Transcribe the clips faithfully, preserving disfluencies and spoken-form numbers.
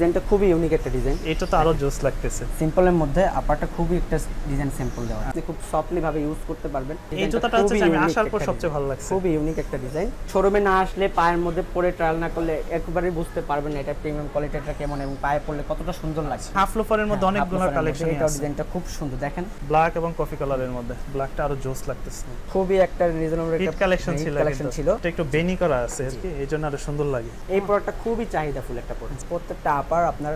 ডিজাইনটা খুবই ইউনিক একটা ডিজাইন। এটা তো আরো জোস লাগতেছে। সিম্পলের মধ্যে আপাটা খুবই একটা ডিজাইন সিম্পল দেওয়া। আপনি খুব সফটলি ভাবে ইউজ করতে পারবেন। এই জুতাটা হচ্ছে আমি আসার পর সবচেয়ে ভালো লাগছে। খুবই ইউনিক একটা ডিজাইন। শোরুমে না আসলে পায়ের মধ্যে পরে ট্রায়াল না করলে একবারে বুঝতে পারবেন না এটা প্রিমিয়াম কোয়ালিটিটা কেমন এবং পায়ে পরলে কতটা সুন্দর লাগছে। হাফ লোফারের মধ্যে অনেক গুণার কালেকশন আছে। এই ডিজাইনটা খুব সুন্দর দেখেন। ব্ল্যাক এবং কফি কালারের মধ্যে। ব্ল্যাকটা আরো জোস লাগতেছে। খুবই একটা রিজনেবল একটা কালেকশন ছিল। কালেকশন ছিল। এটা একটু বেনি করা আছে আর কি। এইজন্য আরো সুন্দর লাগে। এই প্রোডাক্টটা খুবই চাহিদাফুল একটা প্রোডাক্ট। প্রত্যেকটা আপার আপনার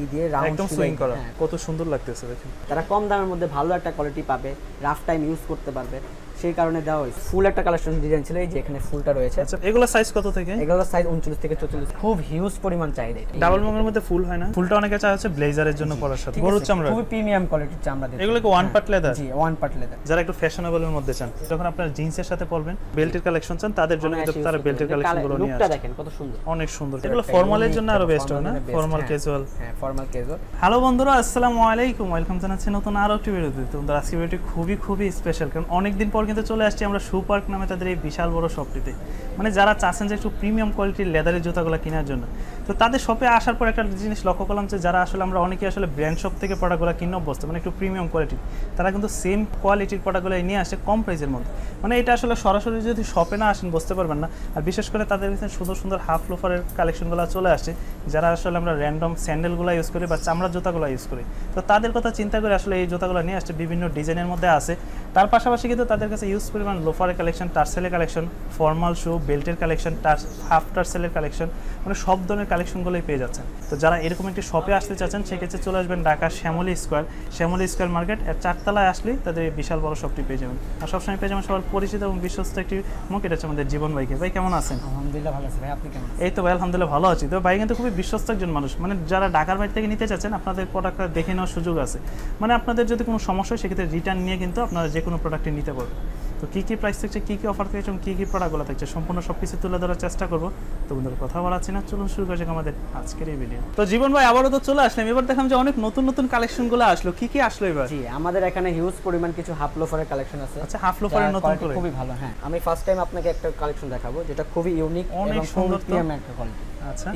ই দিয়ে রাউন্ড সুইং করা কত সুন্দর লাগতেছে দেখেন। তারা কম দামের মধ্যে ভালো একটা কোয়ালিটি পাবে, রাফ টাইম ইউজ করতে পারবে, সেই কারণে দেওয়া হয়েছে। ফুল একটা কালেকশন ডিজাইন ছিল। এই যে এখানে ফুলটা রয়েছে। আচ্ছা এগুলা সাইজ কত থেকে? এগুলা সাইজ উনচল্লিশ থেকে চৌচল্লিশ। খুব হিউজ পরিমাণ চাহিদা। এটা ডাবল মঙ্গলের মধ্যে ফুল হয় না? ফুলটা অনেকে চায় হচ্ছে ব্লেজারের জন্য পরার সাথে। গরুর চামড়া, খুব প্রিমিয়াম কোয়ালিটির চামড়া দিয়ে। এগুলা কি ওয়ান পার্ট লেদার? জি, ওয়ান পার্ট লেদার। যারা একটু ফ্যাশনেবলের মধ্যে চান, যখন আপনারা জিন্সের সাথে পরবেন, বেল্টের কালেকশন চান, তাদের জন্য কিন্তু তারা বেল্টের কালেকশনগুলো নিয়ে আসে। লুকটা দেখেন কত সুন্দর, অনেক সুন্দর। এগুলা ফর্মালের জন্য আরো বেস্ট হয় না? Formal casual. হ্যাঁ, ফর্মাল ক্যাজুয়াল। হ্যালো বন্ধুরা, আসসালামু আলাইকুম। ওয়েলকাম জানাচ্ছি নতুন আরো একটি ভিডিওতে। তোমাদের আজকের ভিডিওটি খুবই খুবই স্পেশাল, কারণ অনেক দিন পর কিন্তু চলে আসছি আমরা শু পার্ক নামে তাদের এই বিশাল বড় শপটিতে। মানে যারা চাচ্ছেন যে একটু প্রিমিয়াম কোয়ালিটির লেদারের জুতাগুলো কেনার জন্য, তো তাদের শপে আসার পর একটা জিনিস লক্ষ্য করলাম যে যারা আসলে আমরা অনেকেই আসলে ব্র্যান্ড শপ থেকে প্রোডাক্টগুলো কিনে অভ্যস্ত, মানে একটু প্রিমিয়াম কোয়ালিটির, তারা কিন্তু সেম কোয়ালিটির প্রোডাক্টগুলো নিয়ে আসে কম প্রাইসের মধ্যে। মানে এটা আসলে সরাসরি যদি শপে না আসেন বুঝতে পারবেন না। আর বিশেষ করে তাদের কাছে সুন্দর সুন্দর হাফ লোফারের কালেকশনগুলো চলে আসে, যারা আসলে আমরা র্যান্ডম স্যান্ডেলগুলো ইউজ করি বা চামড়ার জুতাগুলো ইউজ করি। তো তাদের কথা চিন্তা করে আসলে এই জুতাগুলো নিয়ে আসছে। বিভিন্ন ডিজাইনের মধ্যে আছে। তার পাশাপাশি কিন্তু তাদের কাছে ইউজ পরিমাণ লোফারের কালেকশন, টার্সেলের কালেকশন, ফর্মাল শু, বেল্টের কালেকশন, টার্স হাফ টার্সেলের কালেকশন, মানে সব ধরনের কালেকশনগুলোই পেয়ে যাচ্ছেন। তো যারা এরকম একটি শপে আসতে চাচ্ছেন, সেক্ষেত্রে চলে আসবেন Dhaka Shyamoli square, Shyamoli square market এর চারতলায় আসলেই তাদের বিশাল বড় শপটি পেয়ে যাবেন। আর সবসময় পেয়ে যাবেন সবার পরিচিত এবং বিশ্বস্ত একটি মুখ, এটা হচ্ছে আমাদের জীবন ভাইকে। ভাই কেমন আছেন? আলহামদুলিল্লাহ ভালো আছি। ভাই আপনি কেমন? এই তো ভাই আলহামদুলিল্লাহ ভালো আছি। তো ভাই কিন্তু খুবই বিশ্বস্ত একজন মানুষ। মানে যারা ঢাকার বাইরে থেকে নিতে চাচ্ছেন, আপনাদের প্রোডাক্টটা দেখে নেওয়ার সুযোগ আছে। মানে আপনাদের যদি কোনো সমস্যা হয়, সেক্ষেত্রে রিটার্ন নিয়ে কিন্তু আপনারা যে কোনো প্রোডাক্টটি নিতে পারবেন। তো কী কী প্রাইস থাকছে, কী কী অফার থাকছে এবং কী কী প্রোডাক্টগুলো থাকছে, সম্পূর্ণ সব কিছু তুলে ধরার চেষ্টা করবো। তো বন্ধুরা কথা বলাচ্ছি না, চলুন শুরু করা যাক আমাদের আজকের এই ভিডিও। তো জীবন ভাই আবারও তো চলে আসলাম। এবার দেখলাম যে অনেক নতুন নতুন কালেকশনগুলো আসলো। কী কী আসলো এবার? জি, আমাদের এখানে হিউজ পরিমাণ কিছু হাফ লোফারের কালেকশন আছে। আচ্ছা, হাফ লোফারের নতুন করে খুবই ভালো। হ্যাঁ, আমি ফার্স্ট টাইম আপনাকে একটা কালেকশন দেখাবো যেটা খুবই ইউনিক, অনেক সুন্দর একটা কোয়ালিটি। আচ্ছা,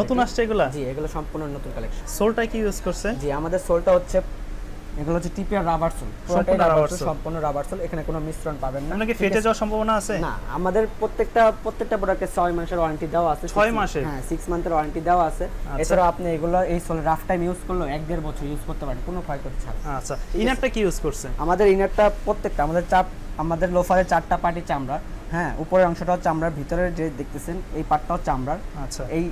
নতুন আসছে এগুলো? জি, এগুলো সম্পূর্ণ নতুন কালেকশন। সোলটা কি ইউজ করছে? জি, আমাদের সোলটা হচ্ছে এগুলো হচ্ছে টিপিআর রাবার সোল, সম্পূর্ণ রাবার সোল। এখানে কোনো মিশ্রণ পাবেন না। আপনাকে ফেটে যাওয়ার সম্ভাবনা আছে না। আমাদের প্রত্যেকটা প্রত্যেকটা প্রোডাক্টে ছয় মাসের ওয়ারেন্টি দেওয়া আছে। ছয় মাসের? হ্যাঁ, সিক্স মান্থের ওয়ারেন্টি দেওয়া আছে। এছাড়া আপনি এগুলো এই সোল রাফ টাইম ইউজ করলে এক দেড় বছর ইউজ করতে পারেন, কোনো ক্ষয় করতে ছাড়া। আচ্ছা, ইনারটা কি ইউজ করছেন? আমাদের ইনারটা প্রত্যেকটা আমাদের চাপ আমাদের লোফারে চারটা পার্টি চামড়া। হ্যাঁ, উপরের অংশটাও চামড়ার, ভিতরে যে দেখতেছেন এই পার্টটাও চামড়ার। আচ্ছা, এই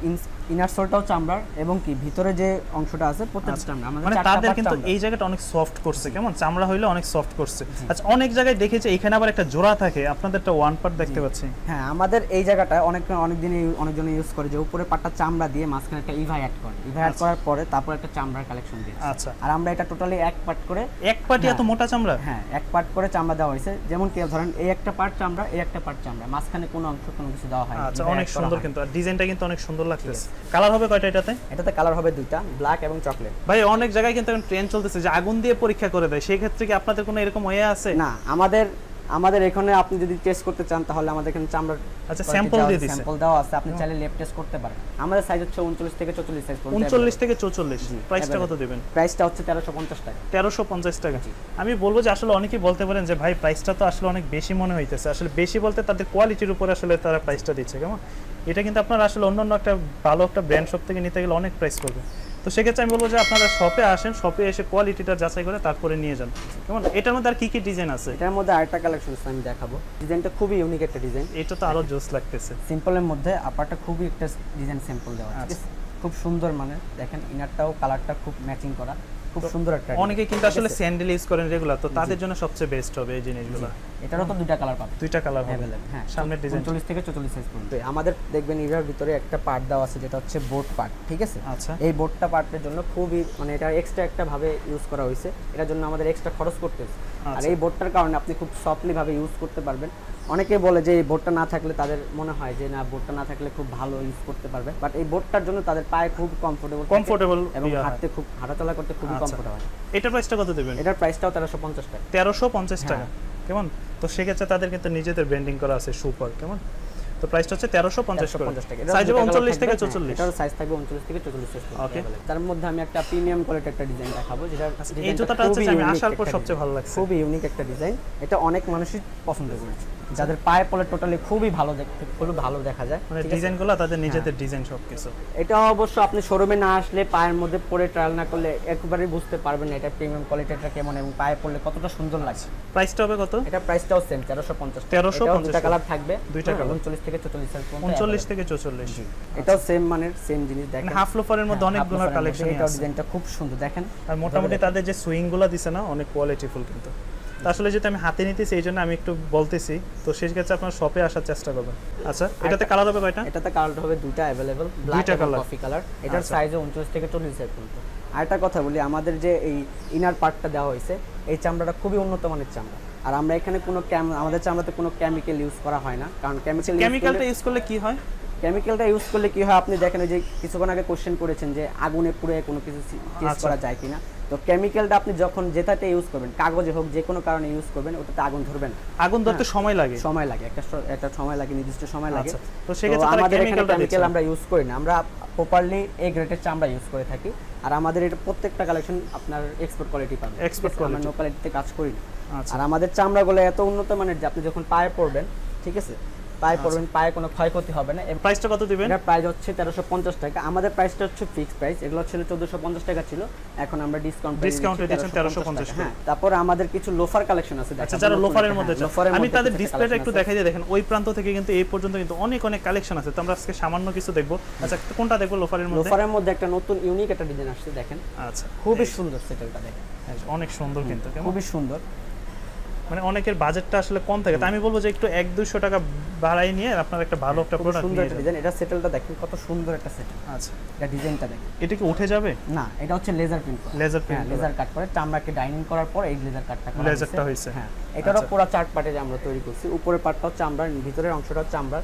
ইনার সোলটাও চামড়ার এবং কি ভিতরে যে অংশটা আছে প্রত্যেকটা চামড়া। মানে তাদের কিন্তু এই জায়গাটা অনেক সফট করছে, কেমন চামড়া হইলো অনেক সফট করছে। আচ্ছা, অনেক জায়গায় দেখেছি এখানে আবার একটা জোড়া থাকে, আপনাদেরটা ওয়ান পার্ট দেখতে পাচ্ছি। হ্যাঁ, আমাদের এই জায়গাটা অনেক অনেক দিন অনেকজন ইউজ করে যে উপরে পার্টটা চামড়া দিয়ে মাঝখানে একটা ইভা অ্যাড করে, ইভা অ্যাড করার পরে তারপর একটা চামড়ার কালেকশন দিয়ে। আচ্ছা, আর আমরা এটা টোটালি এক পার্ট করে, এক পার্টই এত মোটা চামড়া? হ্যাঁ, এক পার্ট করে চামড়া দেওয়া হয়েছে। যেমন কি ধরেন এই একটা পার্ট চামড়া, এই একটা পার্ট চামড়া, মাঝখানে কোনো অংশ কোনো কিছু দেওয়া হয়। আচ্ছা, অনেক সুন্দর কিন্তু। আর ডিজাইনটা কিন্তু অনেক সুন্দর লাগতেছে। কালার হবে কয়টা এটাতে? এটাতে কালার হবে দুইটা, ব্ল্যাক এবং চকলেট। ভাই অনেক জায়গায় কিন্তু এখন ট্রেন্ড চলতেছে যে আগুন দিয়ে পরীক্ষা করে দেয়, সেই ক্ষেত্রে কি আপনাদের কোনো এরকম হয়ে আছে? না, আমাদের আমাদের এখানে আপনি যদি টেস্ট করতে চান তাহলে আমাদের এখানে চামড়া। আচ্ছা, স্যাম্পল দিয়ে দিয়েছে, স্যাম্পল দেওয়া আছে, আপনি চাইলে ল্যাব টেস্ট করতে পারেন। আমাদের সাইজ হচ্ছে উনচল্লিশ থেকে চৌচল্লিশ সাইজ। উনচল্লিশ থেকে চৌচল্লিশ। প্রাইসটা কত দিবেন? প্রাইসটা হচ্ছে তেরোশো পঞ্চাশ টাকা। তেরোশো পঞ্চাশ টাকা। আমি বলবো যে আসলে অনেকেই বলতে পারেন যে ভাই প্রাইসটা তো আসলে অনেক বেশি মনে হইতেছে। আসলে বেশি বলতে তাদের কোয়ালিটির উপর আসলে তারা প্রাইসটা দিচ্ছে, কেমন এটা কিন্তু আপনার আসলে অন্যান্য একটা ভালো একটা ব্র্যান্ড শপ থেকে নিতে গেলে অনেক প্রাইস করবে। তো সেক্ষেত্রে আমি বলবো যে আপনারা শপে আসেন, শপে এসে কোয়ালিটিটা যাচাই করে তারপরে নিয়ে যান, কেমন। এটার মধ্যে আর কি কি ডিজাইন আছে? এটার মধ্যে আরেকটা কালেকশন আছে, আমি দেখাবো। ডিজাইনটা খুবই ইউনিক একটা ডিজাইন। এটা তো আরো জোস লাগতেছে। সিম্পলের মধ্যে আপাটা খুবই একটা ডিজাইন সিম্পল দেওয়া আছে, খুব সুন্দর। মানে দেখেন ইনারটাও কালারটা খুব ম্যাচিং করা, খুব সুন্দর একটা। অনেকে কিন্তু আসলে স্যান্ডেল ইউজ করেন রেগুলার, তো তাদের জন্য সবচেয়ে বেস্ট হবে এই জিনিসগুলো। এটারও তো দুইটা কালার পাবেন, দুইটা কালার अवेलेबल। হ্যাঁ, সামনের ডিজাইন চল্লিশ থেকে চৌচল্লিশ সাইজ পর্যন্ত। আমাদের দেখবেন এর ভিতরে একটা পার্ট দাও আছে যেটা হচ্ছে বোর্ড পার্ট, ঠিক আছে। আচ্ছা, এই বোর্ডটা পার্টের জন্য খুবই মানে এটা এক্সট্রা একটা ভাবে ইউজ করা হয়েছে, এটার জন্য আমাদের এক্সট্রা খরচ করতে হচ্ছে। আর এই বোর্ডটার কারণে আপনি খুব সফটলি ভাবে ইউজ করতে পারবেন। অনেকে বলে যে এই বোর্ডটা না থাকলে তাদের মনে হয় যে না বোর্ডটা না থাকলে খুব ভালো ইউজ করতে পারবে, বাট এই বোর্ডটার জন্য তাদের পায়ে খুব কমফোর্টেবল কমফোর্টেবল এবং হাঁটতে খুব হাঁটাচলা করতে খুব কমফোর্টেবল। এটার প্রাইসটা কত দেবেন? এটার প্রাইসটাও তেরোশো পঞ্চাশ টাকা। তেরোশো পঞ্চাশ টাকা, কেমন। তো সেক্ষেত্রে তাদের কিন্তু নিজেদের ব্র্যান্ডিং করা আছে সুপার, কেমন। তো প্রাইসটা হচ্ছে তেরোশো পঞ্চাশ টাকা। সাইজ হবে উনচল্লিশ থেকে চৌচল্লিশ। এটার সাইজ থাকবে উনচল্লিশ থেকে চৌচল্লিশ। ওকে, তার মধ্যে আমি একটা প্রিমিয়াম কোয়ালিটির একটা ডিজাইন দেখাবো, যেটা এই জুতাটা হচ্ছে আমার আসার পর সবচেয়ে ভালো লাগছে, খুবই ইউনিক একটা ডিজাইন। এটা অনেক মানুষই পছন্দ করে, যাদের পায়ে পড়ে টোটালি খুবই ভালো দেখতে, খুবই ভালো দেখা যায়, মানে ডিজাইনগুলো তাদের নিজেদের ডিজাইন সবকিছু। এটা অবশ্য আপনি শোরুমে না আসলে, পায়ের মধ্যে পরে ট্রায়াল না করলে একবারই বুঝতে পারবেন না এটা প্রিমিয়াম কোয়ালিটিটা কেমন এবং পায়ে পড়লে কতটা সুন্দর লাগছে। প্রাইসটা হবে কত? এটা প্রাইসটাও সেম তেরোশো পঞ্চাশ টাকা। তেরোশো পঞ্চাশ কালার থাকবে, দুইটা কালার উনচল্লিশ থেকে চৌচল্লিশ এর মধ্যে। উনচল্লিশ থেকে চৌচল্লিশ, জি। এটাও সেম মানের, সেম জিনিস। দেখেন হাফ লোফারের মধ্যে অনেকগুলো কালেকশন আছে, এটা ডিজাইনটা খুব সুন্দর দেখেন। আর মোটামুটি তাদের যে সুইংগুলো দিছে না, অনেক কোয়ালিটিফুল। কিন্তু আসলে যেটা আমি হাতে নিতেছি এই জন্য আমি একটু বলতেছি, তো শেষ কাছে আপনার শপে আসার চেষ্টা করবেন। আচ্ছা, এটাতে কালার হবে কয়টা? এটাতে কালার হবে দুইটা अवेलेबल, ব্ল্যাক আর কফি কালার। এটার সাইজ উনচল্লিশ থেকে চল্লিশ এর মধ্যে। আর একটা কথা বলি, আমাদের যে এই ইনার পার্টটা দেওয়া হয়েছে, এই চামড়াটা খুবই উন্নত মানের চামড়া। আর আমরা এখানে কোনো আমাদের চামড়াতে কোনো কেমিক্যাল ইউজ করা হয় না, কারণ কেমিক্যাল কেমিক্যালটা ইউজ করলে কি হয়, কেমিক্যালটা ইউজ করলে কি হয় আপনি দেখেন, যে কিছুক্ষণ আগে কোশ্চেন করেছেন যে আগুনে পুড়ে কোনো কিছু টেস্ট করা যায় কিনা। তো কেমিক্যালটা আপনি যখন যেটাতে ইউজ করবেন, কাগজে হোক যে কোনো কারণে ইউজ করবেন, ওটাতে আগুন ধরবে না। আগুন ধরতে সময় লাগে, সময় লাগে একটা একটা সময় লাগে, নির্দিষ্ট সময় লাগে। তো সেক্ষেত্রে আমাদের কেমিক্যাল আমরা ইউজ করি না, আমরা প্রপারলি এ গ্রেডের চামড়া ইউজ করে থাকি। আর আমাদের এটা প্রত্যেকটা কালেকশন আপনার এক্সপোর্ট কোয়ালিটি পাবেন, এক্সপোর্ট কোয়ালিটি, আমরা নো কোয়ালিটিতে কাজ করি না। আর আমাদের চামড়াগুলো এত উন্নত মানের যে আপনি যখন পায়ে পড়বেন, ঠিক আছে, পায়ে পড়বেন পায়ে কোনো ক্ষয়ক্ষতি হবে না। এর প্রাইসটা কত দিবেন? এর প্রাইস হচ্ছে তেরোশো পঞ্চাশ টাকা। আমাদের প্রাইসটা হচ্ছে ফিক্সড প্রাইস, এগুলো ছিল চৌদ্দশো পঞ্চাশ টাকা ছিল, এখন আমরা ডিসকাউন্ট ডিসকাউন্ট দিচ্ছি তেরোশো পঞ্চাশ। হ্যাঁ, তারপর আমাদের কিছু লোফার কালেকশন আছে। আচ্ছা, যারা লোফারের মধ্যে, আমি তাদের ডিসপ্লেটা একটু দেখাই দিই। দেখেন ওই প্রান্ত থেকে কিন্তু এই পর্যন্ত কিন্তু অনেক অনেক কালেকশন আছে, তো আমরা আজকে সামান্য কিছু দেখব। আচ্ছা, কোনটা দেখব? লোফারের মধ্যে, লোফারের মধ্যে একটা নতুন ইউনিক একটা ডিজাইন আসছে দেখেন। আচ্ছা, খুবই সুন্দর সেটটা দেখেন, অনেক সুন্দর, কিন্তু খুবই সুন্দর। মানে অনেকের বাজেটটা আসলে কম থাকে, আমি বলবো যে একটু এক দুইশো টাকা বাড়াই নিয়ে আপনার একটা ভালো একটা প্রোডাক্ট নিয়ে যান। এটা সেটেলটা দেখেন কত সুন্দর একটা সেটেল। আচ্ছা, এটা ডিজাইনটা দেখেন, এটা কি উঠে যাবে না? এটা হচ্ছে লেজার প্রিন্ট করা, লেজার প্রিন্ট, লেজার কাট করে চামড়াকে ডাইনিং করার পর এই লেজার কাটটা করা লেজারটা হইছে। হ্যাঁ, এটারও পুরো চার্ট পার্টে আমরা তৈরি করছি। উপরের পার্টটাও চামড়া, ভিতরের অংশটা চামড়া,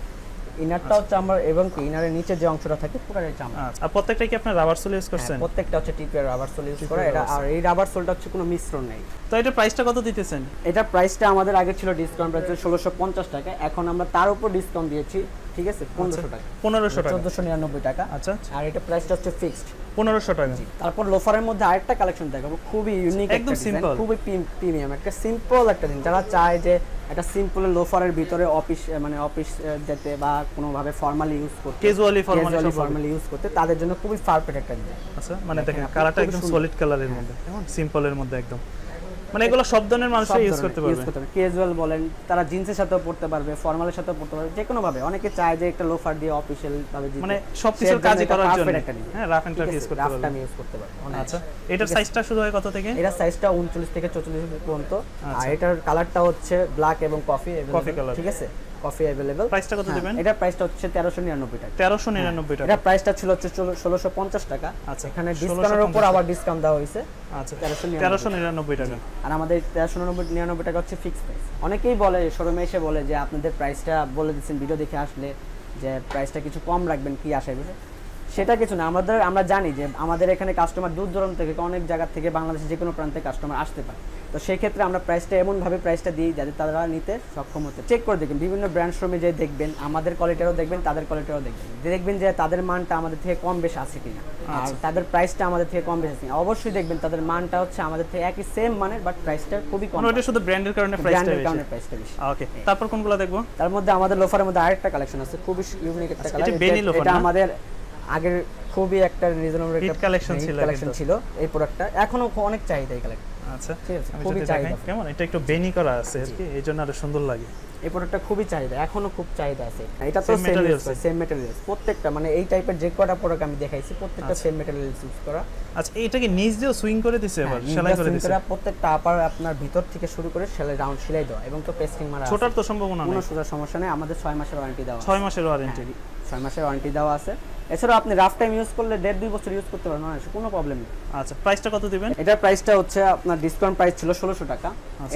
ইনারটাও চামড়া, এবং ইনারের নিচে যে অংশটা থাকে পুরোটাই চামড়া। আর প্রত্যেকটা কি আপনি রাবার সোল ইউজ করছেন? প্রত্যেকটা হচ্ছে টিপিআর রাবার সোল ইউজ করা। এটা আর এই রাবার সোলটা হচ্ছে কোনো মিশ্রণ নেই। তো এটা প্রাইসটা কত দিতেছেন? এটা প্রাইসটা আমাদের আগে ছিল ডিসকাউন্ট প্রাইস ষোলশো পঞ্চাশ টাকা, এখন আমরা তার উপর ডিসকাউন্ট দিয়েছি, ঠিক আছে, পনেরোশো টাকা, পনেরোশো টাকা, চোদ্দশো নিরানব্বই টাকা। আচ্ছা, আর এটা প্রাইসটা হচ্ছে ফিক্সড পনেরোশো টাকা। তারপর লোফারের মধ্যে আরেকটা কালেকশন দেখাবো, খুবই ইউনিক, একদম সিম্পল, খুবই প্রিমিয়াম একটা সিম্পল একটা জিনিস। যারা চায় যে একটা সিম্পল লোফারের ভিতরে অফিস মানে অফিস যেতে বা কোনো ভাবে ফর্মালি ইউজ করতে, ক্যাজুয়ালি ফর্মালি ফর্মালি ইউজ করতে, তাদের জন্য খুবই পারফেক্ট একটা জিনিস। আচ্ছা, মানে দেখেন কালারটা একদম সলিড কালারের মধ্যে, একদম সিম্পলের মধ্যে, একদম মানে এগুলো সব ধরনের মানুষ ইউজ করতে পারবে। ক্যাজুয়াল বলেন, তারা জিন্সের সাথেও পড়তে পারবে, ফর্মালের সাথেও পড়তে পারবে, যে কোনো ভাবে। অনেকে চায় যে একটা লোফার দিয়ে অফিশিয়াল ভাবে মানে সব কিছু কাজে করার জন্য, হ্যাঁ, রাফ এন্ড টাফ ইউজ করতে পারবে, রাফ টাইম ইউজ করতে পারবে। আচ্ছা, এটার সাইজটা শুরু হয় কত থেকে? এটার সাইজটা উনচল্লিশ থেকে চৌচল্লিশ পর্যন্ত। আর এটার কালারটা হচ্ছে ব্ল্যাক এবং কফি, কফি কালার, ঠিক আছে, কফি अवेलेबल। প্রাইসটা কত দিবেন? এটা প্রাইসটা হচ্ছে তেরোশো নিরানব্বই টাকা, তেরোশো নিরানব্বই টাকা। এটা প্রাইসটা ছিল হচ্ছে ষোলশো পঞ্চাশ টাকা। আচ্ছা, এখানে ডিসকাউন্টের উপর আবার ডিসকাউন্ট দেওয়া হয়েছে। আচ্ছা, তেরোশো নিরানব্বই টাকা। আর আমাদের তেরোশো নিরানব্বই টাকা হচ্ছে ফিক্সড প্রাইস। অনেকেই বলে শোরুমে এসে বলে যে আপনাদের প্রাইসটা বলে দিচ্ছেন ভিডিও দেখে আসলে, যে প্রাইসটা কিছু কম রাখবেন কি আশায় বলে, সেটা কিছু না। আমাদের আমরা জানি যে আমাদের এখানে কাস্টমার দূর দূরান্ত থেকে, অনেক জায়গা থেকে, বাংলাদেশের যে কোনো প্রান্তে কাস্টমার আসতে পারে। তো সেই ক্ষেত্রে আমরা প্রাইসটা এমনভাবে প্রাইসটা দিই যাতে তারা নিতে সক্ষম হতে। চেক করে দেখবেন বিভিন্ন ব্র্যান্ড শোরুমে যে দেখবেন, আমাদের কোয়ালিটিরও দেখবেন, তাদের কোয়ালিটিরও দেখবেন, দেখবেন যে তাদের মানটা আমাদের থেকে কম বেশি আছে কিনা, আর তাদের প্রাইসটা আমাদের থেকে কম বেশি আছে কিনা। অবশ্যই দেখবেন তাদের মানটা হচ্ছে আমাদের থেকে একই সেম মানের, বাট প্রাইসটা খুবই কম। ওটা শুধু ব্র্যান্ডের কারণে প্রাইসটা বেশি। ওকে, তারপর কোনগুলো দেখবো? তার মধ্যে আমাদের লোফারের মধ্যে আরেকটা কালেকশন আছে, খুবই ইউনিক একটা কালেকশন। এটা আমাদের আগের খুবই একটা রিজনেবল একটা কালেকশন ছিল, কালেকশন ছিল এই প্রোডাক্টটা, এখনো অনেক চাহিদা এই কালেকশন। আচ্ছা, খুবই চাহিদা, কেমন এটা একটু বেনি করা আছে আরকি, এইজন্য আরো সুন্দর লাগে। এই প্রোডাক্টটা খুবই চাহিদা, এখনো খুব চাহিদা আছে। এটা তো সেম মেটেরিয়াল, সেম মেটেরিয়াল প্রত্যেকটা, মানে এই টাইপের যে কটা প্রোডাক্ট আমি দেখাইছি প্রত্যেকটা সেম মেটেরিয়াল ইউজ করা। আচ্ছা, এটাকে নিচ দিয়ে সুইং করে দিয়েছে, আবার সেলাই করে দিয়েছে, প্রত্যেকটা আপার আপনার ভিতর থেকে শুরু করে সেলাই রাউন্ড সেলাই দেওয়া, এবং তো পেস্টিং মারা আছে। ছোটার তো সম্ভাবনা নাই, কোনো সুতার সমস্যা নাই। আমাদের ছয় মাসের ওয়ারেন্টি দেওয়া আছে, ছয় মাসের ওয়ারেন্টি, ছয় মাসের ওয়ারেন্টি দেওয়া আছে। এছাড়াও আপনি রাফ টাইম ইউজ করলে দেড় দুই বছর ইউজ করতে পারবেন, কোনো প্রবলেম নেই। আচ্ছা, প্রাইসটা কত দিবেন? এটার প্রাইসটা হচ্ছে আপনার ডিসকাউন্ট প্রাইস ছিল ষোলশো টাকা,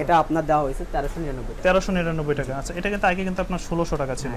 এটা আপনার দেওয়া হয়েছে তেরোশো নিরানব্বই, তেরোশো নিরানব্বই টাকা। আচ্ছা, এটা কিন্তু আগে কিন্তু আপনার ষোলশো টাকা ছিল,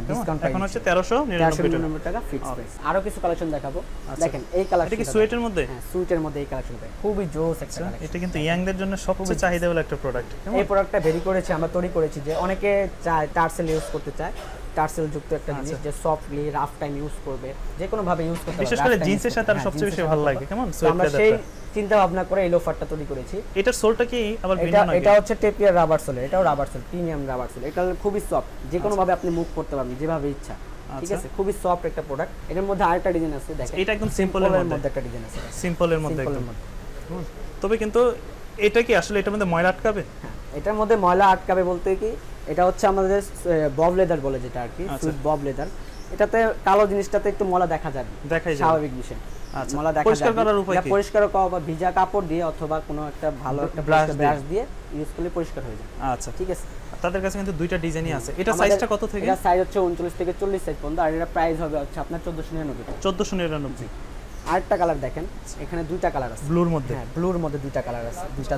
এখন হচ্ছে তেরোশো নিরানব্বই টাকা ফিক্সড প্রাইস। আরো কিছু কালেকশন দেখাবো। দেখেন এই কালেকশন, এটা কি সুয়েটের মধ্যে? হ্যাঁ, সুয়েটের মধ্যে এই কালেকশনটা খুবই জোস একটা কালেকশন। এটা কিন্তু ইয়াংদের জন্য সবচেয়ে চাহিদাওয়ালা একটা প্রোডাক্ট। এই প্রোডাক্টটা ভেরি করেছে, আমরা তৈরি করেছি, যে অনেকে চায় টার্সেল ইউজ করতে চায়, টার্সেল যুক্ত একটা জিনিস যে সফটলি রাফ টাইম ইউজ করবে যে কোনো ভাবে ইউজ করতে পারবে বিশেষ করে জিন্সের সাথে আর সবচেয়ে বেশি ভালো লাগে কেমন সো আমরা সেই চিন্তা ভাবনা করে এই লোফারটা তৈরি করেছি এটার সোলটা কি আবার ভিন্ন না এটা হচ্ছে টেপিয়ার রাবার সোল এটাও rubber sole premium rubber sole এটা খুবই সফট যে কোনো ভাবে আপনি মুভ করতে পারবেন যেভাবে ইচ্ছা ঠিক আছে খুবই সফট একটা প্রোডাক্ট এর মধ্যে আরেকটা ডিজাইন আছে দেখেন এটা একদম সিম্পল এর মধ্যে একটা ডিজাইন আছে সিম্পল এর মধ্যে একদম তবে কিন্তু এটা কি আসলে এটার মধ্যে ময়লা আটকাবে এটার মধ্যে ময়লা আটকাবে বলতে কি এটা হচ্ছে আমাদের বব লেদার বলে যেটা আর কি সুইট বব লেদার এটাতে কালো জিনিসটাতে একটু ময়লা দেখা যাবে দেখাই যাবে স্বাভাবিক বিষয় আচ্ছা ময়লা দেখা যাবে পরিষ্কার করার উপায় কি পরিষ্কার করা বা ভিজা কাপড় দিয়ে অথবা কোনো একটা ভালো একটা ব্রাশ দিয়ে ইউজ করলে পরিষ্কার হয়ে যাবে আচ্ছা ঠিক আছে তাদের কাছে কিন্তু দুইটা ডিজাইনই আছে এটা সাইজটা কত থেকে এটা সাইজ হচ্ছে উনচল্লিশ থেকে চল্লিশ সাইজ পর্যন্ত আর এর প্রাইস হবে হচ্ছে আপনার চোদ্দশো নিরানব্বই চোদ্দশো নিরানব্বই আটটা কালার দেখেন এখানে দুইটা কালার আছে ব্লুর মধ্যে হ্যাঁ ব্লুর মধ্যে দুইটা কালার আছে দুইটা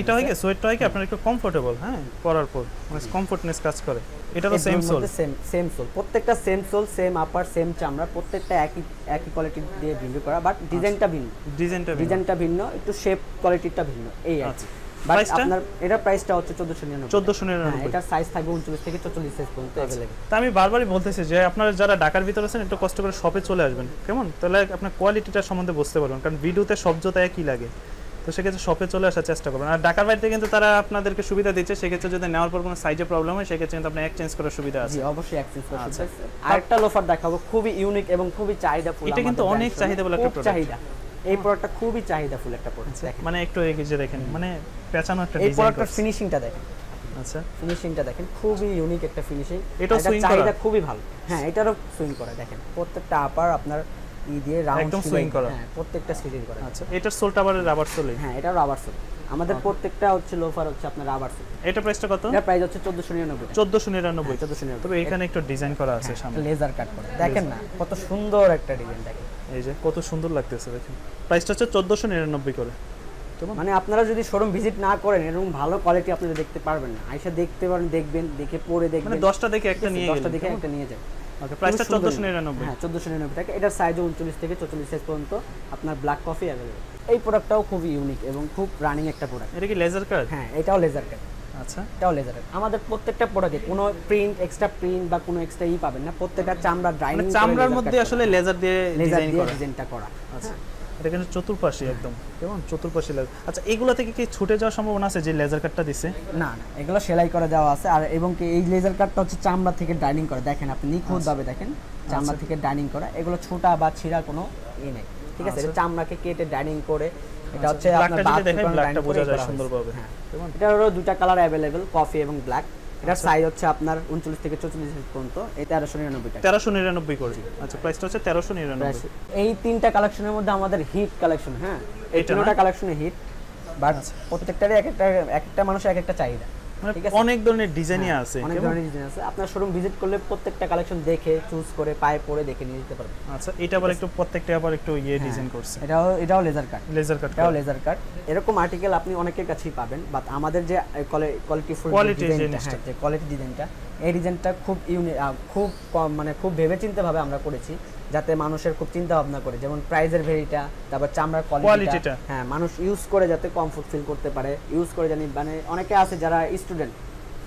এটা হয় কি সোয়েটটা হয় কি আপনার একটু কমফোর্টেবল হ্যাঁ পরার পর মানে কমফোর্টনেস কাজ করে এটাও same sole same same sole প্রত্যেকটা same sole same upper same চামড়া প্রত্যেকটা একই একই কোয়ালিটি দিয়ে ভিন্ন করা বাট ডিজাইনটা ভিন্ন ডিজাইনটা ভিন্ন ডিজাইনটা ভিন্ন একটু শেপ কোয়ালিটিটা ভিন্ন এই আছে বাট আপনার এটা প্রাইসটা হচ্ছে চোদ্দশো নিরানব্বই চোদ্দশো নিরানব্বই এটা সাইজ থাকবে উনচল্লিশ থেকে চল্লিশ সাইজ পর্যন্ত अवेलेबल তো আমি বারবারই বলতেছি যে আপনারা যারা ঢাকার ভিতর আছেন একটু কষ্ট করে শপে চলে আসবেন কেমন তাহলে আপনার কোয়ালিটিটা সম্বন্ধে বুঝতে পারবেন কারণ ভিডিওতে সবজতা একই লাগে তো সেক্ষেত্রে শপে চলে আসার চেষ্টা করবেন আর ঢাকার বাইরে কিন্তু তারা আপনাদেরকে সুবিধা দিচ্ছে সেক্ষেত্রে যদি নেওয়ার পর কোনো সাইজে প্রবলেম হয় সেক্ষেত্রে কিন্তু আপনি এক্সচেঞ্জ করার সুবিধা আছে জি অবশ্যই এক্সচেঞ্জ করার সুবিধা আছে আরেকটা লোফার দেখাবো খুবই ইউনিক এবং খুবই চাহিদাফুল এটা কিন্তু অনেক চাহিদাফুল একটা প্রোডাক্ট এই প্রোডাক্টটা খুবই চাহিদাফুল একটা প্রোডাক্ট মানে একটু এগিয়ে দেখেন মানে পেছানো একটা ডিজাইন এই প্রোডাক্টের ফিনিশিংটা দেখেন আচ্ছা ফিনিশিংটা দেখেন খুবই ইউনিক একটা ফিনিশিং এটা সুইং করা এটা খুবই ভালো হ্যাঁ এটারও সুইং করা দেখেন প্রত্যেকটা আপার আপনার ই দিয়ে রাউন্ড সুইং করা হ্যাঁ প্রত্যেকটা সুইং করা আচ্ছা এটার সোলটা আবার রাবার সোল হ্যাঁ এটা রাবার সোল আমাদের প্রত্যেকটা হচ্ছে লোফার হচ্ছে আপনার রাবার সোল এটা প্রাইসটা কত এটা প্রাইস হচ্ছে চোদ্দশো নিরানব্বই চোদ্দশো নিরানব্বই চোদ্দশো নিরানব্বই তবে এখানে একটা ডিজাইন করা আছে সামনে লেজার কাট করা দেখেন না কত সুন্দর একটা ডিজাইন দেখেন এই যে কত সুন্দর লাগতেছে দেখেন প্রাইসটা হচ্ছে চোদ্দশো নিরানব্বই করে মানে আপনারা যদি শোরুম ভিজিট না করেন এরকম ভালো কোয়ালিটি আপনারা দেখতে পারবেন না আইসা দেখতে পারেন দেখবেন দেখে পরে দেখবেন মানে দশটা দেখে একটা নিয়ে গেলেন দশটা দেখে একটা নিয়ে যাবেন ওকে প্রাইসটা চোদ্দশো নিরানব্বই হ্যাঁ চোদ্দশো নিরানব্বই টাকা এটার সাইজ উনচল্লিশ থেকে চল্লিশ সাইজ পর্যন্ত আপনার ব্ল্যাক কফি अवेलेबल এই প্রোডাক্টটাও খুব ইউনিক এবং খুব রানিং একটা প্রোডাক্ট এটা কি লেজার কাট হ্যাঁ এটাও লেজার কাট আচ্ছা এটাও লেজার কাট আমাদের প্রত্যেকটা প্রোডাক্টে কোনো প্রিন্ট এক্সট্রা প্রিন্ট বা কোনো এক্সট্রা ই পাবেন না প্রত্যেকটা চামড়া ড্রাইং মানে চামড়ার মধ্যে আসলে লেজার দিয়ে ডিজাইন করা ডিজাইনটা করা আচ্ছা এটা কিন্তু চতুর্পাশে একদম কেমন চতুর্পাশে লাগে আচ্ছা এগুলা থেকে কি ছুটে যাওয়ার সম্ভাবনা আছে যে লেজার কাটটা দিছে না না এগুলা সেলাই করে দেওয়া আছে আর এবং কি এই লেজার কাটটা হচ্ছে চামড়া থেকে ডাইনিং করা দেখেন আপনি নিখুঁত ভাবে দেখেন চামড়া থেকে ডাইনিং করা এগুলো ছোটা বা ছিঁড়া কোনো ই নেই ঠিক আছে এটা চামড়াকে কেটে ডাইনিং করে এটা হচ্ছে আপনার ব্ল্যাকটা বোঝা যায় সুন্দরভাবে হ্যাঁ কেমন এটারও দুটো কালার अवेलेबल কফি এবং ব্ল্যাক এটার সাইজ হচ্ছে আপনার উনচল্লিশ থেকে চল্লিশ পর্যন্ত এটা তেরোশো নিরানব্বই টাকা তেরোশো নিরানব্বই করে আচ্ছা প্রাইসটা হচ্ছে তেরোশো নিরানব্বই এই তিনটা কালেকশনের মধ্যে আমাদের হিট কালেকশন হ্যাঁ এই তিনটা কালেকশনে হিট বাট প্রত্যেকটারে এক একটা এক একটা মানুষ এক একটা চাহিদা ঠিক আছে অনেক ধরনের ডিজাইনই আছে অনেক ধরনের ডিজাইন আছে আপনারা শোরুম ভিজিট করলে প্রত্যেকটা কালেকশন দেখে চুজ করে পায়ে পরে দেখে নিয়ে নিতে পারবেন আচ্ছা এটা আবার একটু প্রত্যেকটা আবার একটু ইয়ে ডিজাইন করছে এটাও এটাও লেজার কাট লেজার কাট এটাও লেজার কাট এরকম আর্টিকেল আপনি অনেকের কাছেই পাবেন বাট আমাদের যে কোয়ালিটি ফুল ডিজাইনটা হ্যাঁ যে কোয়ালিটি ডিজাইনটা এই ডিজাইনটা খুব ইউনিক খুব মানে খুব ভেবেচিন্তে ভাবে আমরা করেছি যাতে মানুষের খুব চিন্তা ভাবনা করে যেমন প্রাইজের ভেরিটা তারপর চামড়ার কোয়ালিটিটা হ্যাঁ মানুষ ইউজ করে যাতে কমফোর্ট ফিল করতে পারে ইউজ করে জানি মানে অনেকে আছে যারা স্টুডেন্ট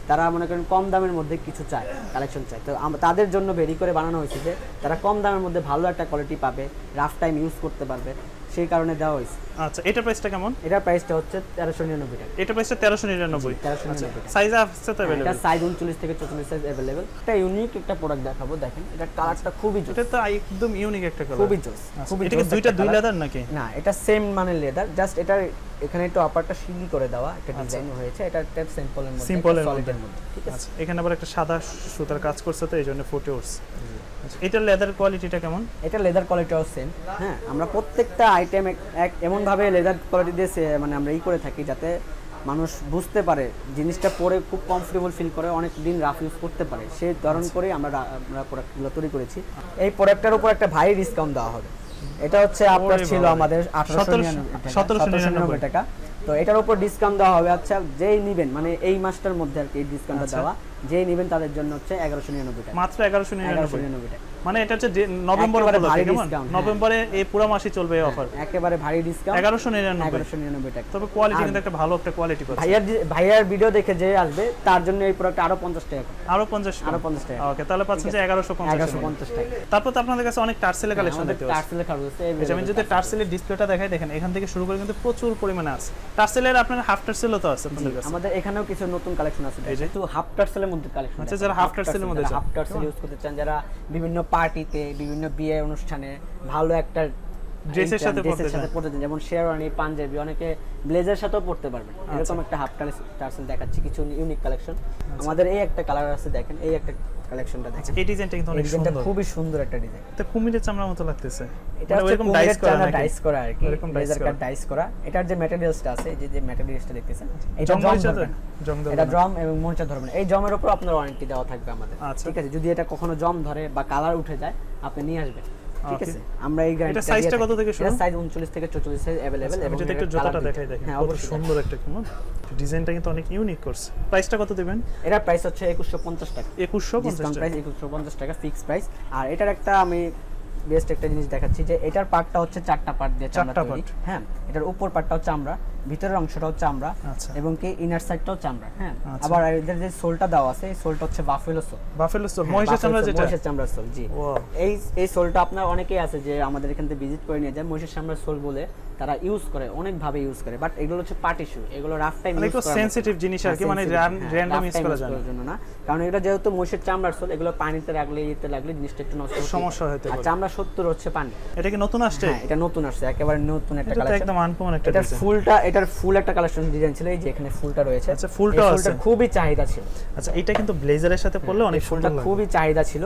তারা মনে করেন কম দামের মধ্যে কিছু চায় কালেকশন চায় তো তাদের জন্য ভেরি করে বানানো হয়েছে যে তারা কম দামের মধ্যে ভালো একটা কোয়ালিটি পাবে রাফ টাইম ইউজ করতে পারবে সেই কারণে দেওয়া হয়েছে আচ্ছা এটা প্রাইসটা কেমন এটা প্রাইসটা হচ্ছে তেরোশো নিরানব্বই টাকা এটা প্রাইসটা তেরোশো নিরানব্বই তেরোশো নিরানব্বই সাইজ আছে তো अवेलेबल এটা সাইজ উনচল্লিশ থেকে চল্লিশ সাইজ अवेलेबल এটা ইউনিক একটা প্রোডাক্ট দেখাবো দেখেন এটা কালারটা খুবই জোস এটা তো একদম ইউনিক একটা কালার খুবই জোস এটা কি দুইটা দুই লেদার নাকি না এটা সেম মানে লেদার জাস্ট এটা এখানে একটু আপারটা সিলি করে দেওয়া একটা ডিজাইন হয়েছে এটা টেপ স্যাম্পলের মধ্যে সিম্পলের মধ্যে ঠিক আছে এখানে আবার একটা সাদা সুতার কাজ করছে তো এইজন্য ফুটে উঠছে এটা লেদার কোয়ালিটিটা কেমন এটা লেদার কোয়ালিটিও সেম হ্যাঁ আমরা প্রত্যেকটা আইটেম এক এমন ভাবে লেদার কোয়ালিটি দিয়ে মানে আমরা ই করে থাকি যাতে মানুষ বুঝতে পারে জিনিসটা পরে খুব কমফোর্টেবল ফিল করে অনেক দিন রাফ ইউজ করতে পারে সেই ধরন করে আমরা আমরা প্রোডাক্টগুলো তৈরি করেছি এই প্রোডাক্টটার উপর একটা ভারী ডিসকাউন্ট দেওয়া হবে এটা হচ্ছে আপনার ছিল আমাদের আঠারোশো নিরানব্বই টাকা তো এটার উপর ডিসকাউন্ট দেওয়া হবে আচ্ছা যেই নেবেন মানে এই মাসটার মধ্যে আর কি ডিসকাউন্টটা দেওয়া যেই নেবেন তাদের জন্য হচ্ছে এগারোশো নিরানব্বই টাকা মাত্র এগারোশো নিরানব্বই টাকা মানে এটা হচ্ছে নভেম্বর নভেম্বরে এই পুরো মাসই চলবে এই অফার, একেবারে ভারী ডিসকাউন্ট এগারোশো নিরানব্বই টাকা। তবে কোয়ালিটি কিন্তু একটা ভালো একটা কোয়ালিটি করছে ভাইয়ার ভাইয়ার ভিডিও দেখে যে আসবে তার জন্য এই প্রোডাক্ট আরো পঞ্চাশ টাকা, আরো পঞ্চাশ আরো পঞ্চাশ টাকা। ওকে তাহলে পাচ্ছেন যে এগারোশো পঞ্চাশ টাকা। তারপর তো আপনাদের কাছে অনেক টার্সেল কালেকশন দেখতে পাচ্ছেন, টার্সেল কালেকশন আমি যদি টার্সেলের ডিসপ্লেটা দেখাই, দেখেন এখান থেকে শুরু করে কিন্তু প্রচুর পরিমাণে আছে টার্সেলের। আপনার হাফ টার্সেলও তো আছে আপনাদের কাছে, আমাদের এখানেও কিছু নতুন কালেকশন আছে। এই যে তো হাফ টার্সেলের মধ্যে কালেকশন আছে, যারা হাফ টার্সেলের মধ্যে হাফ টার্সেল ইউজ করতে চান, যারা বিভিন্ন পার্টিতে বিভিন্ন বিয়ে অনুষ্ঠানে ভালো একটা ড্রেসের সাথে পড়তে চান, যেমন শেরওয়ানি পাঞ্জাবি অনেকে ব্লেজার সাথেও পড়তে পারবেন, এরকম একটা হাফ টার্সেল দেখাচ্ছি কিছু ইউনিক কালেকশন। আমাদের এই একটা কালার আছে, দেখেন এই একটা কালেকশনটা দেখেন, এই ডিজাইনটা কিন্তু অনেক সুন্দর, খুব সুন্দর একটা ডিজাইন। তো কুমিরের চামড়ার মতো লাগতেছে, এটা এরকম ডাইস করা না ডাইস করা আর কি, এরকম ব্লেজার কাট ডাইস করা। এটার যে ম্যাটেরিয়ালসটা আছে, যে যে ম্যাটেরিয়ালসটা দেখতেছেন এটা জং ধরে, এটা জং এবং মোচা ধরবে না। এই জমের উপর আপনার ওয়ারেন্টি দেওয়া থাকবে আমাদের, ঠিক আছে? যদি এটা কখনো জম ধরে বা কালার উঠে যায় আপনি নিয়ে আসবেন, ঠিক আছে? আমরা এই গাড়িটা সাইজটা কত থেকে শুরু? সাইজ উনচল্লিশ থেকে চৌচল্লিশ সাইজ अवेलेबल। এটা একটু জোতাটা দেখাই দেখেন, কত সুন্দর একটা কেমন ডিজাইনটা কিন্তু অনেক ইউনিক করছে। প্রাইসটা কত দিবেন? এর প্রাইস হচ্ছে একুশশো পঞ্চাশ টাকা, একুশশো পঞ্চাশ প্রাইস, একুশশো পঞ্চাশ টাকা ফিক্সড প্রাইস। আর এটার একটা আমি বেস্ট একটা জিনিস দেখাচ্ছি যে এটার পার্টটা হচ্ছে চারটা পার্ট দিয়ে চামড়া তৈরি। হ্যাঁ, এটার উপর পার্টটা হচ্ছে চামড়া, ভিতরের অংশটা হচ্ছে চামড়া এবং কি ইনার সাইডটাও চামড়া। হ্যাঁ, আবার এদের যে সোলটা দাও আছে, এই সোলটা হচ্ছে বাফেলো সোল, বাফেলো সোল মহিষের চামড়া, যেটা মহিষের চামড়ার সোল। জি, এই এই সোলটা আপনার অনেকেই আছে যে আমাদের এখান থেকে ভিজিট করে নিয়ে যায়, মহিষের চামড়ার সোল বলে তারা ইউজ করে, অনেক ভাবে ইউজ করে, বাট এগুলো হচ্ছে পার্টি শু, এগুলো রাফ টাইম ইউজ করা, সেনসিটিভ জিনিস আর কি, মানে র‍্যান্ডম ইউজ করা যায় না, কারণ এটা যেহেতু মহিষের চামড়ার সোল, এগুলো পানিতে রাখলে এতে লাগলে জিনিসটা একটু নষ্ট হয়, সমস্যা হতে পারে। আর চামড়া সত্তর হচ্ছে পানি। এটা কি নতুন আসছে? হ্যাঁ, এটা নতুন আসছে, একেবারে নতুন একটা কালেকশন, একদম আনকমন একটা। এটা ফুলটা, এটার ফুল একটা কালেকশন ডিজাইন ছিল, এই যে এখানে ফুলটা রয়েছে। আচ্ছা, ফুলটা আছে, খুবই চাহিদা ছিল। আচ্ছা, এটা কিন্তু ব্লেজারের সাথে পরলে অনেক ফুলটা খুবই চাহিদা ছিল,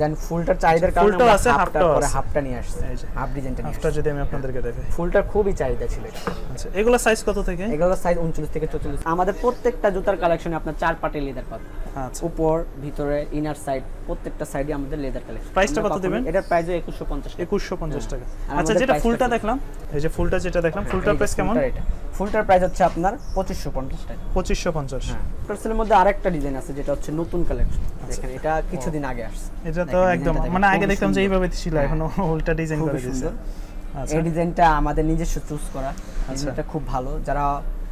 দেন ফুলটার চাহিদার কারণে ফুলটা আছে, হাফটা পরে হাফটা নিয়ে আসছে, হাফ ডিজাইনটা নিয়ে। আফটার যদি আমি আপনাদেরকে দেখাই, ফুলটা খুবই চাহিদা ছিল এটা। আচ্ছা, এগুলো সাইজ কত থেকে? এগুলো সাইজ উনচল্লিশ থেকে চৌচল্লিশ। আমাদের প্রত্যেকটা জুতার কালেকশনে আপনার চার পার্টি লেদার পাবেন, আচ্ছা, উপর ভিতরে ইনার সাইড, প্রত্যেকটা সাইডে আমাদের লেদার কালেকশন। প্রাইসটা কত দিবেন? এটার প্রাইস একুশশো পঞ্চাশ টাকা, একুশশো পঞ্চাশ টাকা। আচ্ছা, যেটা ফুলটা দেখলাম, এই যে ফুলটা যেটা দেখলাম, ফুলটার প্রাইস কেমন? এটা ফুলটার প্রাইস হচ্ছে আপনার পঁচিশশো পঞ্চাশ টাকা, পঁচিশশো পঞ্চাশ। হ্যাঁ, পার্সেলের মধ্যে আরেকটা ডিজাইন আছে যেটা হচ্ছে নতুন কালেকশন, দেখেন এটা কিছুদিন আগে আসছে। এটা তো একদম মানে আগে দেখতাম যে এইভাবে ছিল, এখন উল্টা ডিজাইন করে দিয়েছে। আচ্ছা, এই ডিজাইনটা আমাদের নিজস্ব চুজ করা, এটা খুব ভালো। যারা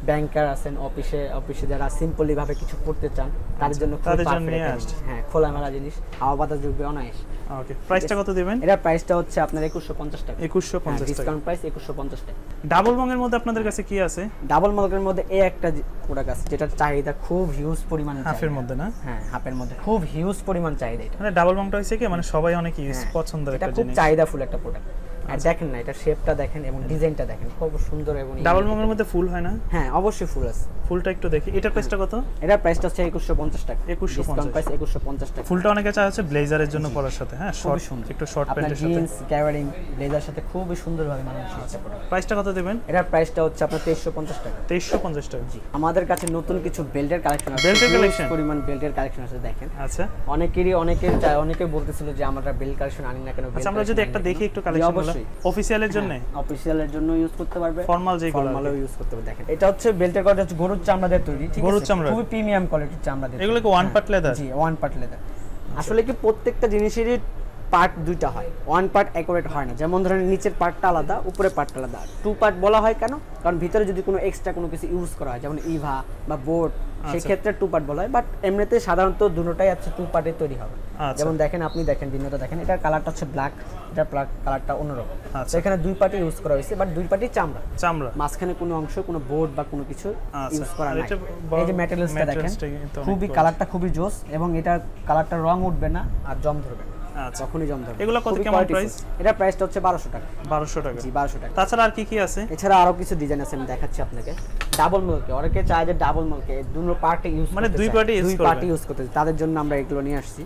ব্যাংকার আছেন, অফিসে অফিসে যারা সিম্পলি ভাবে কিছু করতে চান তাদের জন্য খুব পারফেক্ট। হ্যাঁ, খোলামেলা জিনিস, হাওয়া বাতাস ঢুকবে অনায়াসে। ওকে, প্রাইসটা কত দিবেন? এটা প্রাইসটা হচ্ছে আপনার একুশশো পঞ্চাশ টাকা, একুশশো পঞ্চাশ টাকা ডিসকাউন্ট প্রাইস, একুশশো পঞ্চাশ টাকা। ডাবল মগের মধ্যে আপনাদের কাছে কি আছে? ডাবল মগের মধ্যে এই একটা প্রোডাক্ট আছে যেটা চাহিদা খুব হিউজ পরিমাণ, হাফের মধ্যে না? হ্যাঁ, হাফের মধ্যে খুব হিউজ পরিমাণ চাহিদা। এটা মানে ডাবল মগটা হইছে কি মানে সবাই অনেক ইউজ পছন্দের একটা জিনিস, এটা খুব চাহিদাফুল একটা প্রোডাক্ট। আর দেখেন না, এটা শেপটা দেখেন এবং ডিজাইনটা দেখেন, খুব সুন্দর। এবং ডাবল মগের মধ্যে ফুল হয় না? হ্যাঁ, অবশ্যই ফুল আছে। ফুলটা একটু দেখি, এটার প্রাইসটা কত? এটার প্রাইসটা হচ্ছে একুশশো পঞ্চাশ টাকা, একুশশো পঞ্চাশ প্রাইস, একুশশো পঞ্চাশ টাকা। ফুলটা অনেকে চায় হচ্ছে ব্লেজারের জন্য পরার সাথে, হ্যাঁ, শর্ট একটু শর্ট প্যান্টের সাথে, জিন্স গ্যাদারিং ব্লেজার সাথে খুব সুন্দরভাবে মানানসই হচ্ছে। প্রাইসটা কত দিবেন? এটার প্রাইসটা হচ্ছে আপনার তেইশশো পঞ্চাশ টাকা, তেইশশো পঞ্চাশ টাকা। জি, আমাদের কাছে নতুন কিছু বেল্টের কালেকশন আছে, বেল্টের কালেকশন পরিমাণ বেল্টের কালেকশন আছে, দেখেন। আচ্ছা, অনেকেরই অনেকে চায়, অনেকে বলতেছিল যে আমরা বেল্ট কালেকশন আনি না কেন। আচ্ছা, আমরা যদি একটা দেখি একটু কালেকশন, অফিশিয়ালের জন্য, অফিশিয়ালের জন্য ইউজ করতে পারবে, ফর্মাল যেগুলো ফর্মালও ইউজ করতে পারবে। দেখেন, এটা হচ্ছে বেল্টের কোট, হচ্ছে গরুর চামড়া দিয়ে তৈরি, ঠিক আছে? খুবই প্রিমিয়াম কোয়ালিটির চামড়া দিয়ে, এগুলো কি ওয়ান পার্ট লেদার? জি, ওয়ান পার্ট লেদার। আসলে কি প্রত্যেকটা জিনিসেরই পার্ট দুইটা হয়, ওয়ান পার্ট অ্যাকুরেট হয় না। যেমন ধরেন নিচের পার্টটা আলাদা, উপরে পার্টটা আলাদা। টু পার্ট বলা হয় কেন? কারণ ভিতরে যদি কোনো এক্সট্রা কোনো কিছু ইউজ করা হয়, যেমন ইভা বা বোর্ড, সেই ক্ষেত্রে টু পার্ট বলা হয়। বাট এমনিতে সাধারণত দুটোটাই আছে টু পার্টে তৈরি হবে। যেমন দেখেন, আপনি দেখেন ভিন্নটা দেখেন, এটার কালারটা হচ্ছে ব্ল্যাক, এটা ব্ল্যাক কালারটা অন্যরকম। আচ্ছা, এখানে দুই পার্টি ইউজ করা হয়েছে, বাট দুই পার্টি চামড়া চামড়া, মাঝখানে কোনো অংশ কোনো বোর্ড বা কোনো কিছু ইউজ করা নাই। এই যে ম্যাটেরিয়ালসটা দেখেন, খুবই কালারটা খুবই জোস, এবং এটা কালারটা রং উঠবে না আর জম ধরবে না। আচ্ছা, কোনই জম ধরবে। এগুলো কত কেমন প্রাইস? এটা প্রাইসটা হচ্ছে বারোশো টাকা, বারোশো টাকা। জি, বারোশো টাকা। তাছাড়া আর কি কি আছে? এছাড়া আরো কিছু ডিজাইন আছে, আমি দেখাচ্ছি আপনাকে। ডাবল মলকে অনেকে চায় যে ডাবল মলকে দুটো পার্টি ইউজ, মানে দুই পার্টি ইউজ করবে, দুই পার্টি ইউজ করতে, তাদের জন্য আমরা এগুলো নিয়ে আসছি।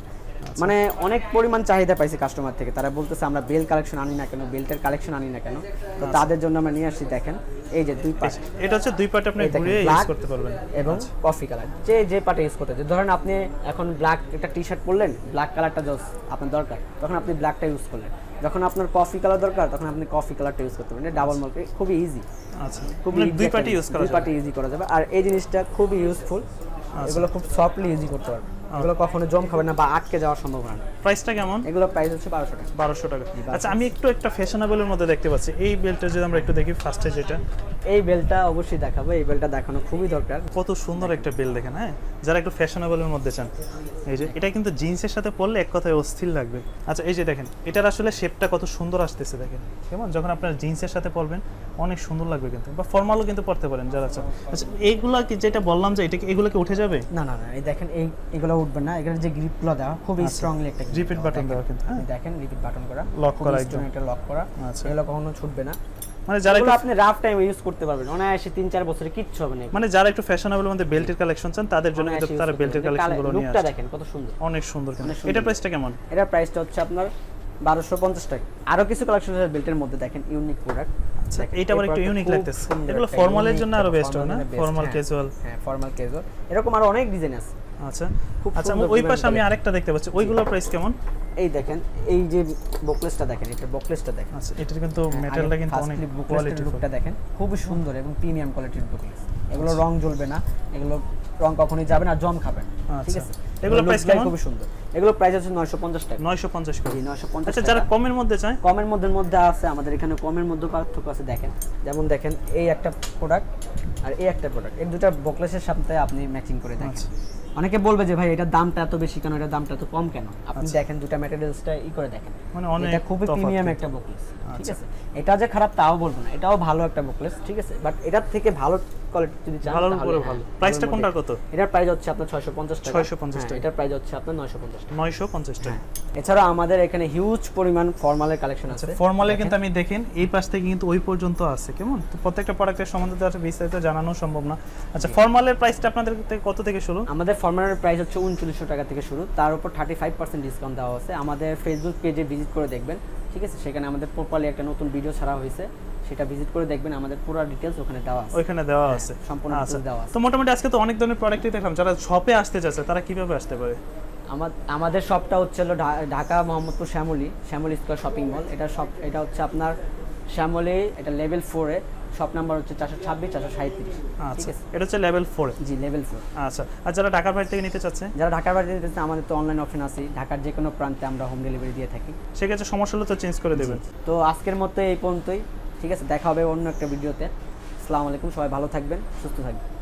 মানে অনেক পরিমাণ চাহিদা পাইছে কাস্টমার থেকে, তারা বলতেছে আমরা বেল কালেকশন আনি না কেন, বেল্টের কালেকশন আনি না কেন, তো তাদের জন্য আমরা নিয়ে আসছি। দেখেন, এই যে দুই পার্ট, এটা হচ্ছে দুই পার্ট, আপনি ঘুরিয়ে ইউজ করতে পারবেন, এবং কফি কালার, যে যে পার্টে ইউজ করতে চান। ধরেন আপনি এখন ব্ল্যাক একটা টি শার্ট পরলেন, ব্ল্যাক কালারটা জোস আপনার দরকার, তখন আপনি ব্ল্যাকটা ইউজ করলেন। যখন আপনার কফি কালার দরকার, তখন আপনি কফি কালারটা ইউজ করতে পারেন। ডাবল মলকে খুবই ইজি। আচ্ছা, খুবই দুই পার্টি ইউজ করা যাবে, দুই পার্টি ইজি করা যাবে। আর এই জিনিসটা খুবই ইউজফুল, এগুলো খুব সফটলি ইউজ করতে পারবেন। এগুলো কখনো জম খাবে না বা আটকে যাওয়ার সম্ভাবনা নেই। প্রাইসটা কেমন? এগুলো প্রাইস হচ্ছে বারোশো টাকা। আচ্ছা, আমি একটু একটা ফ্যাশনেবলের মধ্যে দেখতে পাচ্ছি, এই বেল্টটা যদি আমরা একটু দেখি ফার্স্টে, যেটা এই বেল্টটা অবশ্যই দেখাবো, এই বেল্টটা দেখানো খুবই দরকার। কত সুন্দর একটা বেল্ট দেখেন। হ্যাঁ, যারা একটু ফ্যাশনেবলের মধ্যে চান, এই যে এটা কিন্তু জিন্সের সাথে পরলে এক কথায় অস্থির লাগবে। আচ্ছা, এই যে দেখেন এটার আসলে শেপটা কত সুন্দর আসতেছে, দেখেন কেমন, যখন আপনারা জিন্সের সাথে পরবেন অনেক সুন্দর লাগবে কিন্তু, বা ফর্মালও কিন্তু পরতে পারেন যারা চান। আচ্ছা, এইগুলা কি যেটা বললাম যে এটা কি এগুলো কি উঠে যাবে? না না না, এই দেখেন এই এগুলো উঠবে না। এখানে যে গ্রিপগুলো দেওয়া খুবই স্ট্রংলি, একটা রিপিট বাটন দেওয়া কিন্তু, হ্যাঁ দেখেন রিপিট বাটন করা, লক করা, এটা লক করা। আচ্ছা, এগুলো কখনো ছুটবে না, মানে যারা একটু আপনি রাফ টাইম ইউজ করতে পারবেন অনায়াসে, তিন চার বছরে কিচ্ছু হবে না। মানে যারা একটু ফ্যাশনেবল মধ্যে বেল্টের কালেকশন চান তাদের জন্য এটা, তারা বেল্টের কালেকশনগুলো নিয়ে আসছে। লুকটা দেখেন কত সুন্দর, অনেক সুন্দর। এটা প্রাইসটা কেমন? এটা প্রাইসটা হচ্ছে আপনার বারোশো পঞ্চাশ টাকা। আরো কিছু কালেকশন আছে বেল্টের মধ্যে, দেখেন ইউনিক প্রোডাক্ট। আচ্ছা, এইটা আবার একটু ইউনিক লাগতেছে, এগুলো ফর্মালের জন্য আরো বেস্ট হবে না? ফর্মাল ক্যাজুয়াল, হ্যাঁ ফর্মাল ক্যাজুয়াল, এরকম আরো অনেক ডিজাইন আছে। আচ্ছা আচ্ছা, ওই পাশে আমি আরেকটা দেখতে পাচ্ছি, ওইগুলোর প্রাইস কেমন? এই দেখেন এই যে বকলেসটা দেখেন, এটা বকলেসটা দেখেন। আচ্ছা, এটার কিন্তু মেটালটা কিন্তু অনেক কোয়ালিটির, লুকটা দেখেন খুব সুন্দর এবং প্রিমিয়াম কোয়ালিটির বকলেস। এগুলো রং জ্বলবে না, এগুলো রং কখনোই যাবে না, জম খাবেন। ঠিক আছে, এগুলো প্রাইস কেমন? খুব সুন্দর, এগুলো প্রাইস আছে নয়শো পঞ্চাশ টাকা। নয়শো পঞ্চাশ টাকা। আচ্ছা, যারা কমের মধ্যে চায়, কমের মধ্যে মধ্যে আছে আমাদের এখানে, কমের মধ্যে পার্থক্য আছে। দেখেন যেমন দেখেন এই একটা প্রোডাক্ট আর এই একটা প্রোডাক্ট, এই দুটো বকলেসের সাথে আপনি ম্যাচিং করে দেখেন। অনেকে বলবে যে ভাই এটা দামটা এত বেশি কেন, এটা দামটা তো কম কেন? আপনি দেখেন দুটো ম্যাটেরিয়ালসটা ই করে দেখেন, মানে এটা খুবই প্রিমিয়াম একটা বকলেস। ঠিক আছে, এটা যে খারাপ তাও বলবো না, এটাও ভালো একটা বকলেস। ঠিক আছে, বাট এটার থেকে ভালো কোয়ালিটি যদি চান ভালো করে ভালো। প্রাইসটা কোনটার কত? এটার প্রাইস হচ্ছে আপনার ছয়শো পঞ্চাশ টাকা। ছয়শো পঞ্চাশ টাকা। এটার প্রাইস হচ্ছে আপনার নয়শো পঞ্চাশ টাকা। নয়শো পঞ্চাশ টাকা। এছাড়া আমাদের এখানে হিউজ পরিমাণ ফর্মালের কালেকশন আছে। ফর্মালে কিন্তু আমি দেখেন এই পাশ থেকে কিন্তু ওই পর্যন্ত আছে, কেমন তো প্রত্যেকটা প্রোডাক্টের সম্বন্ধে তো বিস্তারিত জানানো সম্ভব না। আচ্ছা, ফর্মালের প্রাইসটা আপনাদের কত থেকে শুরু? আমাদের ফর্মালের প্রাইস হচ্ছে উনচল্লিশশো টাকা থেকে শুরু, তার উপর থার্টি ফাইভ পার্সেন্ট ডিসকাউন্ট দেওয়া আছে। আমাদের ফেসবুক পেজে ভিজিট করে দেখবেন, ঠিক আছে, সেখানে আমাদের প্রপারলি একটা নতুন ভিডিও ছাড়া হয়েছে, সেটা ভিজিট করে দেখবেন, আমাদের পুরো ডিটেইলস ওখানে দেওয়া আছে। ওখানে দেওয়া আছে সম্পূর্ণ দেওয়া আছে। তো মোটামুটি আজকে তো অনেক ধরনের প্রোডাক্টই দেখলাম, যারা শপে আসতে চাইছে তারা কিভাবে আসতে পারে? আমাদের শপটা হচ্ছে Dhaka Mohammadpur Shyamoli, Shyamoli square shopping mall. এটা শপ, এটা হচ্ছে আপনার শ্যামলী, এটা লেভেল ফোর এ, শপ নাম্বার হচ্ছে চারশো ছাব্বিশ চারশো সাঁইত্রিশ। আচ্ছা, এটা হচ্ছে লেভেল ফোর। জি, লেভেল ফোর। আচ্ছা, আর যারা ঢাকার বাইরে থেকে নিতে চাচ্ছে, যারা ঢাকার বাইরে থেকে নিতে চাচ্ছে আমাদের তো অনলাইন অপশন আছে, ঢাকার যে কোনো প্রান্তে আমরা হোম ডেলিভারি দিয়ে থাকি, সেক্ষেত্রে সমস্যা হলে তো চেঞ্জ করে দেবেন। তো আজকের মতো এই পর্যন্তই, ঠিক আছে, দেখা হবে অন্য একটা ভিডিওতে। আসসালামু আলাইকুম, সবাই ভালো থাকবেন, সুস্থ থাকবেন।